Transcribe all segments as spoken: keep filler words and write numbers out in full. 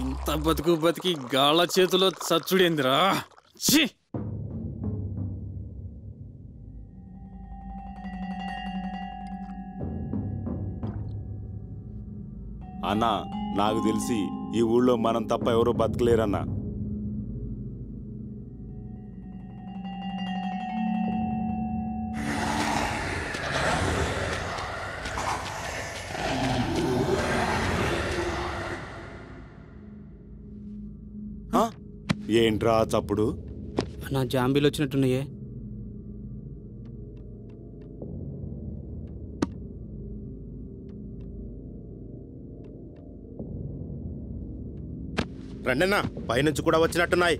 ఇంత బతుకు బతికి గాళ్ళ చేతిలో చచ్చుడేందిరా ఛీ. అన్నా నాకు తెలిసి ఈ ఊళ్ళో మనం తప్ప ఎవరో బతకలేరన్నా. ఏంట్రా చప్పుడు నా జాంబీలు వచ్చినట్టున్నాయే. రండన్నా పైనుంచి కూడా వచ్చినట్టున్నాయి.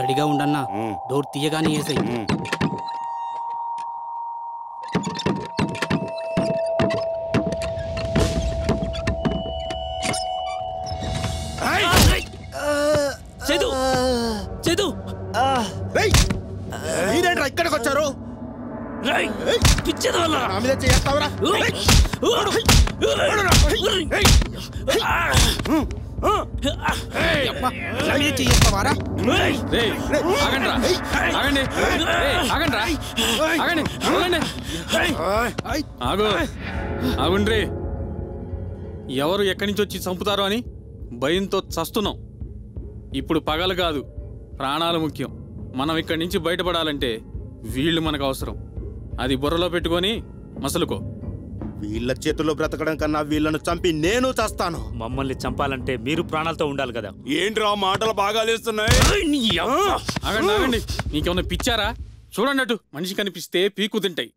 రెడీగా ఉండన్నా డోర్ తీయగానే వేసాయి. ఎవరు ఎక్కడి నుంచి వచ్చి చంపుతారో అని భయంతో చస్తున్నాం. ఇప్పుడు పగలు కాదు ప్రాణాలు ముఖ్యం. మనం ఇక్కడి నుంచి బయటపడాలంటే వీళ్ళు మనకు అవసరం. అది బుర్రలో పెట్టుకొని మసలుకో. వీళ్ళ చేతుల్లో బ్రతకడం కన్నా వీళ్ళను చంపి నేను చస్తాను. మమ్మల్ని చంపాలంటే మీరు ప్రాణాలతో ఉండాలి కదా. ఏంట్రా మాటలు బాగా లేస్తున్నాయి. నీకేమన్నా పిచ్చారా? చూడన్నట్టు మనిషి కనిపిస్తే పీకు తింటాయి.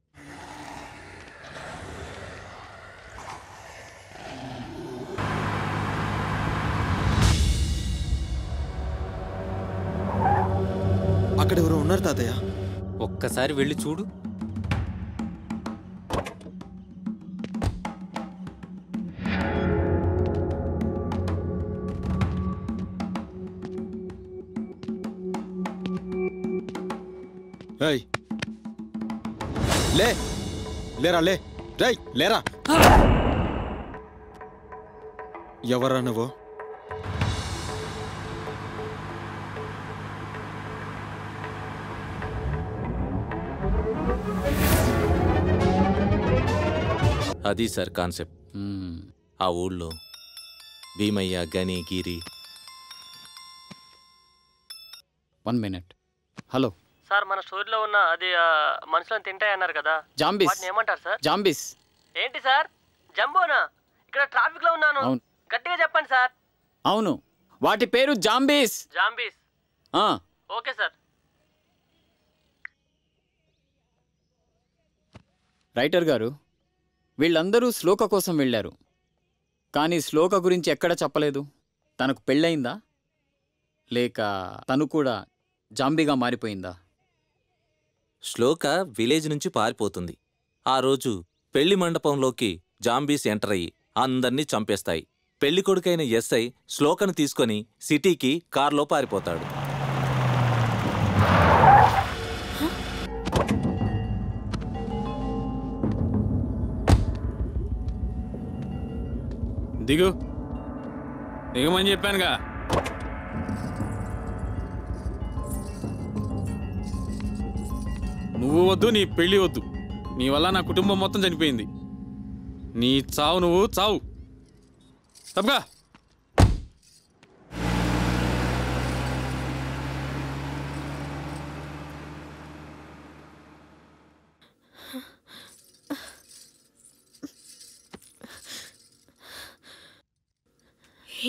అక్కడెవరో ఉన్నారు తాతయ్య. ఒక్కసారి వెళ్ళి చూడు. లే లేరా లే రై లేరా. ఎవరా నువ్వు? అది సార్ కాన్సెప్ట్. ఆ ఊళ్ళో భీమయ్య గని గిరి. One minute. హలో సార్, మన స్టోరీలో ఉన్న అది మనుషులను తింటాయన్నారు కదా, జాంబీస్ ఏమంటారు సార్? జాంబీస్ ఏంటి సార్? జంబోనా? ఇక్కడ ట్రాఫిక్ లో ఉన్నాను, గట్టిగా చెప్పండి సార్. అవును, వాటి పేరు zombies. Zombies, okay sir. Writer గారు, వీళ్ళందరూ శ్లోక కోసం వెళ్ళారు, కానీ శ్లోక గురించి ఎక్కడ చెప్పలేదు. తనకు పెళ్ళయిందా లేక తను కూడా జాంబీగా మారిపోయిందా? శ్లోక విలేజ్ నుంచి పారిపోతుంది. ఆ రోజు పెళ్లి మండపంలోకి జాంబీస్ ఎంటర్ అయ్యి అందర్నీ చంపేస్తాయి. పెళ్లి కొడుకైన ఎస్ఐ శ్లోకను తీసుకొని సిటీకి కారులో పారిపోతాడు. దిగు దిగమని చెప్పానుగా. నువ్వు వద్దు, నీ పెళ్ళి వద్దు, నీ వల్ల నా కుటుంబం మొత్తం చనిపోయింది. నీ చావు, నువ్వు చావు. తప్పగా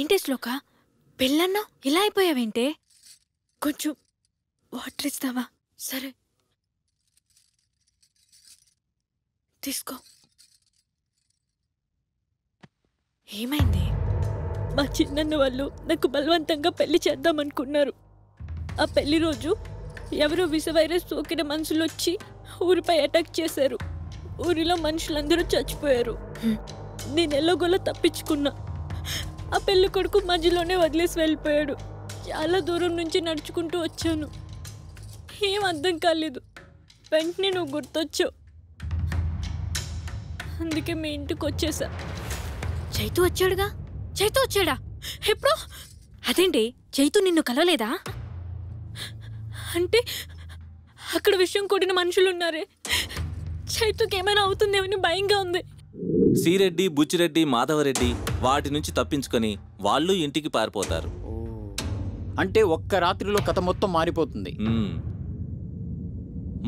ఏంటి శ్లోక, పెళ్ళన్నా ఇలా అయిపోయావేంటే? కొంచెం వాటర్ ఇస్తావా? సరే తీసుకో. ఏమైంది? మా చిన్నన్న వాళ్ళు నాకు బలవంతంగా పెళ్లి చేద్దామనుకున్నారు. ఆ పెళ్లి రోజు ఎవరో విష వైరస్ సోకిన మనుషులు వచ్చి ఊరిపై అటాక్ చేశారు. ఊరిలో మనుషులందరూ చచ్చిపోయారు. నేను ఎలాగోలా తప్పించుకున్నా. ఆ పెళ్లి కొడుకు మధ్యలోనే వదిలేసి వెళ్ళిపోయాడు. చాలా దూరం నుంచి నడుచుకుంటూ వచ్చాను. ఏం అర్థం కాలేదు. వెంటనే నువ్వు గుర్తొచ్చావు. అందుకే మీ ఇంటికి వచ్చేసా. చైతు వచ్చాడుగా. చైతు వచ్చాడా? ఎప్పుడు? అదేంటి చైతు నిన్ను కలవలేదా? అంటే అక్కడ విషయం కూడిన మనుషులున్నారే. చైతుకి ఏమైనా అవుతుందేమని భయంగా ఉంది. సిరెడ్డి, బుచ్చిరెడ్డి, మాధవరెడ్డి వాటి నుంచి తప్పించుకొని వాళ్ళు ఇంటికి పారిపోతారు. అంటే ఒక్క రాత్రిలో కథ మొత్తం మారిపోతుంది.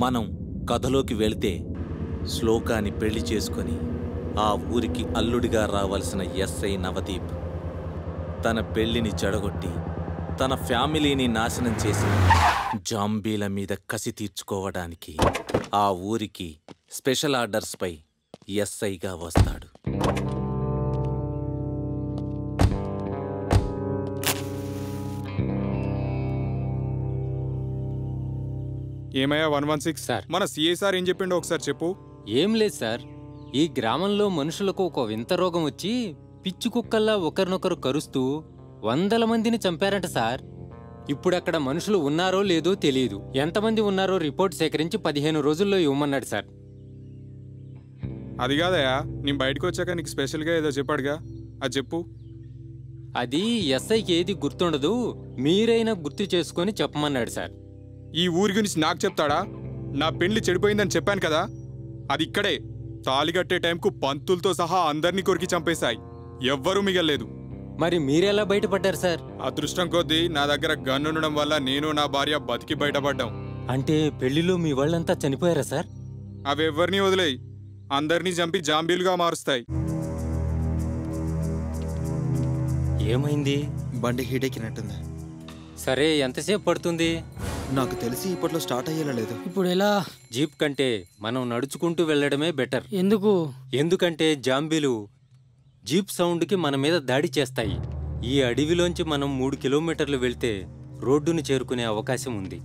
మనం కథలోకి వెళితే శ్లోకాన్ని పెళ్లి చేసుకొని ఆ ఊరికి అల్లుడిగా రావాల్సిన ఎస్ఐ నవదీప్ తన పెళ్లిని చెడగొట్టి తన ఫ్యామిలీని నాశనం చేసి జాంబీల మీద కసి తీర్చుకోవడానికి ఆ ఊరికి స్పెషల్ ఆర్డర్స్పై ఎస్ఐగా వస్తాడు. ఏమయ్యా వన్ వన్ సిక్స్ సార్, మన సిఏ సార్ ఏం చెప్పిండో ఒకసారి చెప్పు. ఏం లేదు సార్, ఈ గ్రామంలో మనుషులకు ఒక వింత రోగం వచ్చి పిచ్చి కుక్కల్లా ఒకరినొకరు కరుస్తూ వందల మందిని చంపారంట సార్. ఇప్పుడు అక్కడ మనుషులు ఉన్నారో లేదో తెలియదు. ఎంతమంది ఉన్నారో రిపోర్ట్ సేకరించి పదిహేను రోజుల్లో ఇవ్వమన్నాడు సార్. అది కాదయా, నేను బయటకు వచ్చాక నీకు స్పెషల్గా ఏదో చెప్పాడుగా, అది చెప్పు. అది ఎస్ఐకి ఏది గుర్తుండదు, మీరైనా గుర్తు చేసుకొని చెప్పమన్నాడు సార్. ఈ ఊరి గురించి నాకు చెప్తాడా? నా పెళ్లి చెడిపోయిందని చెప్పాను కదా, అది ఇక్కడే తాళిగట్టే టైంకు పంతులతో సహా అందరినీ కొరికి చంపేశాయి. ఎవ్వరూ మిగల్లేదు. మరి మీరెలా బయటపడ్డారు సార్? అదృష్టం కొద్దీ నా దగ్గర గన్ ఉండడం వల్ల నేను నా భార్య బతికి బయటపడ్డాం. అంటే పెళ్లిలో మీ వాళ్ళంతా చనిపోయారా సార్? అవెవ్వరినీ వదిలేయి, అందరినీ చంపి జాంబీలుగా మారుస్తాయి. ఏమైంది? బండి హీట్ ఎక్కినట్టుంది. సరే ఎంతసేపు పడుతుంది? నాకు తెలిసి ఇప్పట్లో స్టార్ట్ అయ్యేలా లేదు. ఇప్పుడు ఎలా? జీప్ కంటే మనం నడుచుకుంటూ వెళ్ళడమే బెటర్. ఎందుకు? ఎందుకంటే జాంబీలు జీప్ సౌండ్కి మన మీద దాడి చేస్తాయి. ఈ అడవిలోంచి మనం మూడు కిలోమీటర్లు వెళ్తే రోడ్డును చేరుకునే అవకాశం ఉంది.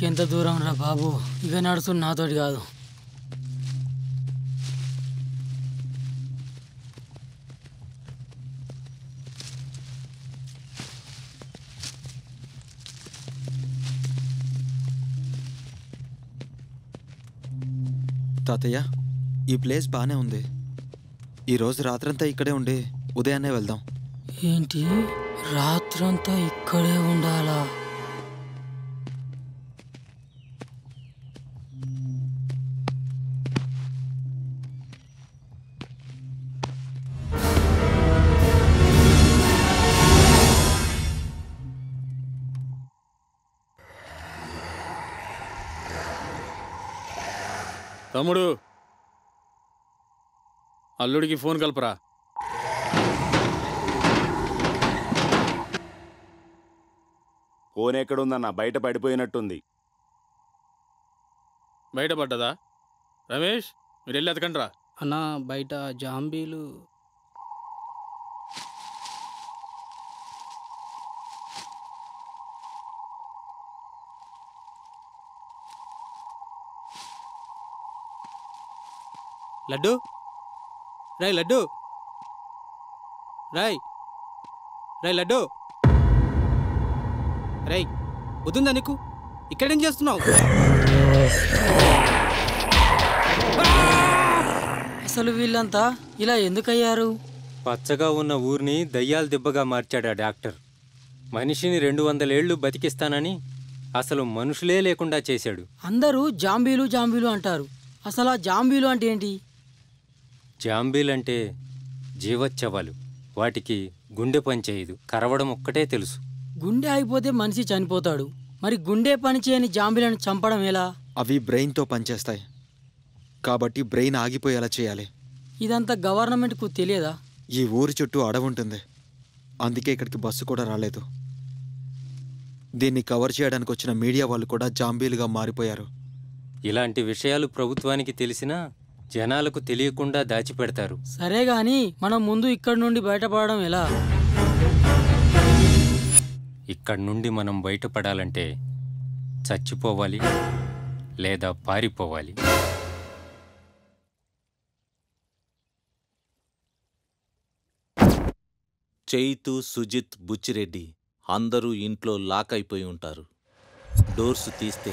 ఇంకెంత దూరం రా బాబు, ఇక నడుచుని నాతోటి కాదు. తాతయ్య, ఈ ప్లేస్ బాగానే ఉంది. ఈరోజు రాత్రంతా ఇక్కడే ఉండి ఉదయాన్నే వెళ్దాం. ఏంటి రాత్రంతా ఇక్కడే ఉండాలా? తమ్ముడు, అల్లుడికి ఫోన్ కలపరా. ఫోన్ ఎక్కడుందన్న? బయట పడిపోయినట్టుంది. బయటపడ్డదా? రమేష్, మీరు వెళ్ళి అతకండి రా. అన్నా బయట జాంబీలు. లడ్డు రాయ్, లడ్డు రాయ్, రాయ్ లడ్డు రాయ్. వద్దుందా నీకు? ఇక్కడేం చేస్తున్నావు? అసలు వీళ్ళంతా ఇలా ఎందుకయ్యారు? పచ్చగా ఉన్న ఊరిని దయ్యాల దెబ్బగా మార్చాడు ఆ డాక్టర్. మనిషిని రెండు వందలేళ్లు బతికిస్తానని అసలు మనుషులే లేకుండా చేశాడు. అందరూ జాంబీలు జాంబీలు అంటారు. అసలు ఆ జాంబీలు అంటే ఏంటి? జాంబీలంటే జీవచ్చవాలు. వాటికి గుండె పని చేయదు, కరవడం ఒక్కటే తెలుసు. గుండె అయిపోతే మనిషి చనిపోతాడు. మరి గుండె పని చేయని జాంబీలను చంపడం ఎలా? అవి బ్రెయిన్తో పనిచేస్తాయి కాబట్టి బ్రెయిన్ ఆగిపోయేలా చేయాలి. ఇదంతా గవర్నమెంట్కు తెలియదా? ఈ ఊరి చుట్టూ అడవుంటుంది, అందుకే ఇక్కడికి బస్సు కూడా రాలేదు. దీన్ని కవర్ చేయడానికి వచ్చిన మీడియా వాళ్ళు కూడా జాంబీలుగా మారిపోయారు. ఇలాంటి విషయాలు ప్రభుత్వానికి తెలిసినా జనాలకు తెలియకుండా దాచిపెడతారు. సరే గాని మనం ముందు ఇక్కడి నుండి బయటపడడం ఎలా? ఇక్కడి నుండి మనం బయటపడాలంటే చచ్చిపోవాలి లేదా పారిపోవాలి. చైతు, సుజిత్, బుచ్చిరెడ్డి అందరూ ఇంట్లో లాక్ అయిపోయి ఉంటారు. డోర్స్ తీస్తే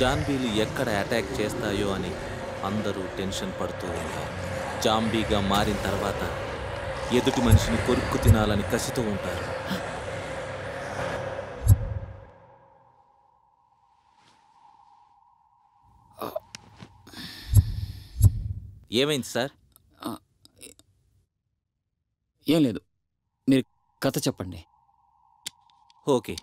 జాంబీలు ఎక్కడ అటాక్ చేస్తాయో అని అందరూ టెన్షన్ పడుతూ ఉంటారు. జాంబీగా మారిన తర్వాత ఎదుటి మనిషిని కొరుక్కు తినాలని కసితో ఉంటారు. ఏమైంది సార్? ఏం లేదు, మీరు కథ చెప్పండి. ఓకే.